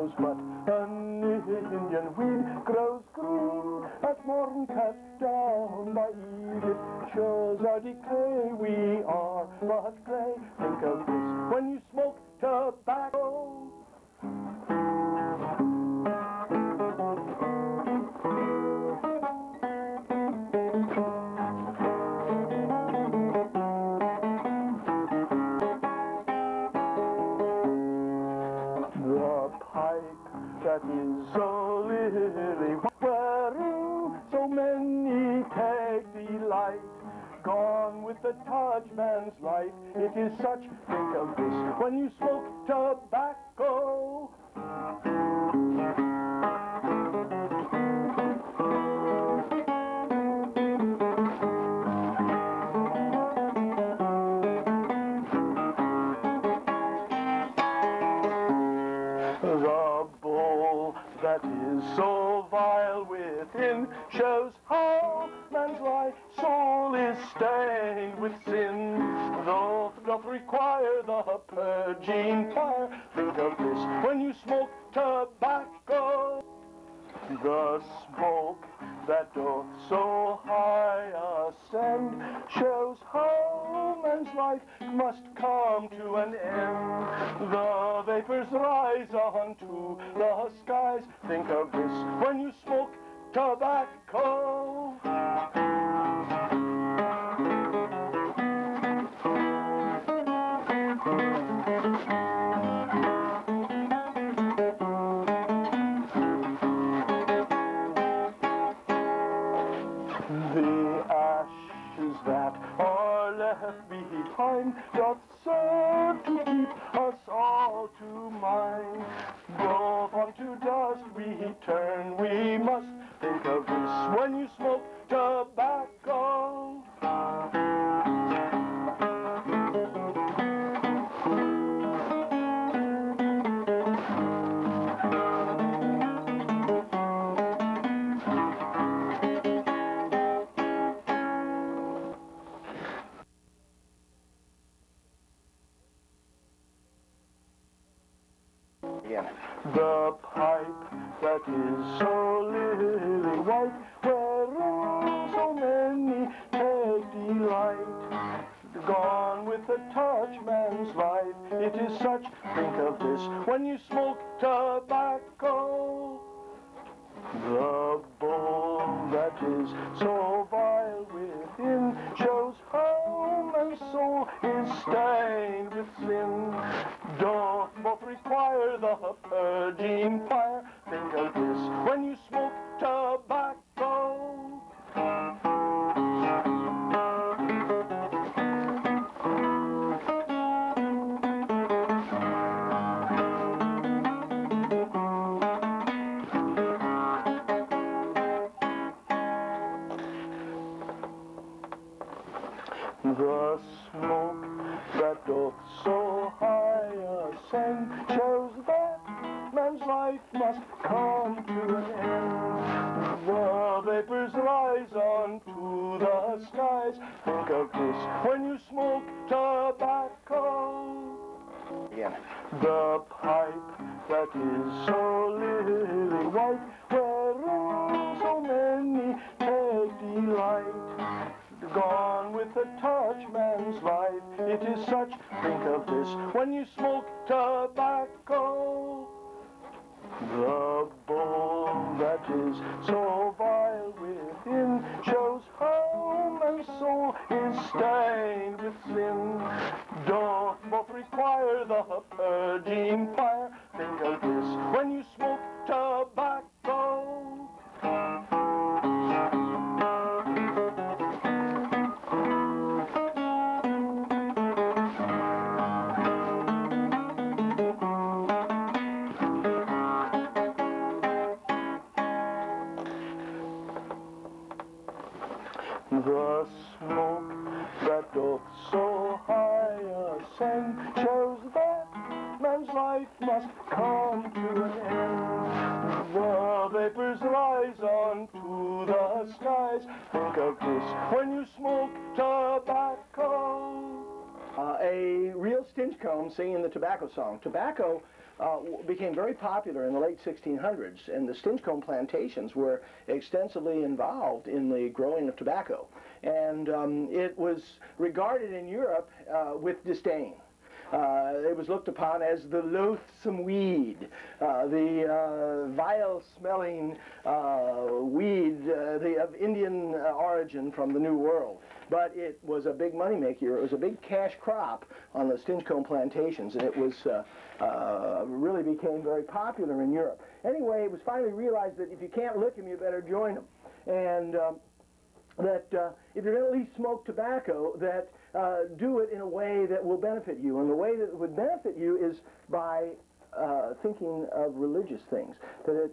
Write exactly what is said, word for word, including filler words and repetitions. knows what an Indian weed grows green at morn, cut down by Egypt. Shows our decay, we are but grey. Think of this when you smoke tobacco. That is so lily, wherein so many take delight. Gone with the Taj man's life, it is such. Think of this when you smoke tobacco. That is so vile within shows how man's life soul is stained with sin. Though doth require the purging fire. Think of this when you smoke tobacco. The smoke that doth so high ascend shows how man's life must come to an end. The vapors rise unto the skies. Think of this when you smoke tobacco. That are left behind doth serve to keep us all to mind. Both unto dust we turn, we must think of this when you smoke tobacco. The pipe that is so lily white, wherein so many take delight. Gone with the touch man's life, it is such. Think of this when you smoke tobacco. The bowl that is so vile within shows how man's soul is stained with sin. Doth both require the purging fire. Think of this when you smoke tobacco. The smoke that doth so high ascend shows that man's life must come to an end. The vapors rise unto the skies. Think of this when you smoke tobacco. Yeah. The pipe that is so lily white, wherein so many take delight. Gone with the touch man's life, it is such. Think of this when you smoke tobacco. The bowl that is so vile within shows how man's soul is stained with sin. Doth both require the purging fire. Think of this when you smoke tobacco. The smoke that doth so high ascend shows that man's life must come to an end. The vapors rise unto the skies. Think of this when you smoke tobacco. uh, a real stinchcomb singing the tobacco song. Tobacco uh, became very popular in the late sixteen hundreds, and the stinchcomb plantations were extensively involved in the growing of tobacco. And um, it was regarded in Europe uh, with disdain. Uh, it was looked upon as the loathsome weed, uh, the uh, vile-smelling uh, weed uh, the, of Indian uh, origin from the New World. But it was a big moneymaker. It was a big cash crop on the stinchcomb plantations, and it was uh, uh, really became very popular in Europe. Anyway, it was finally realized that if you can't lick them, you better join them, and um, that uh, if you're going to at least smoke tobacco, that Uh, do it in a way that will benefit you. And the way that it would benefit you is by uh, thinking of religious things. That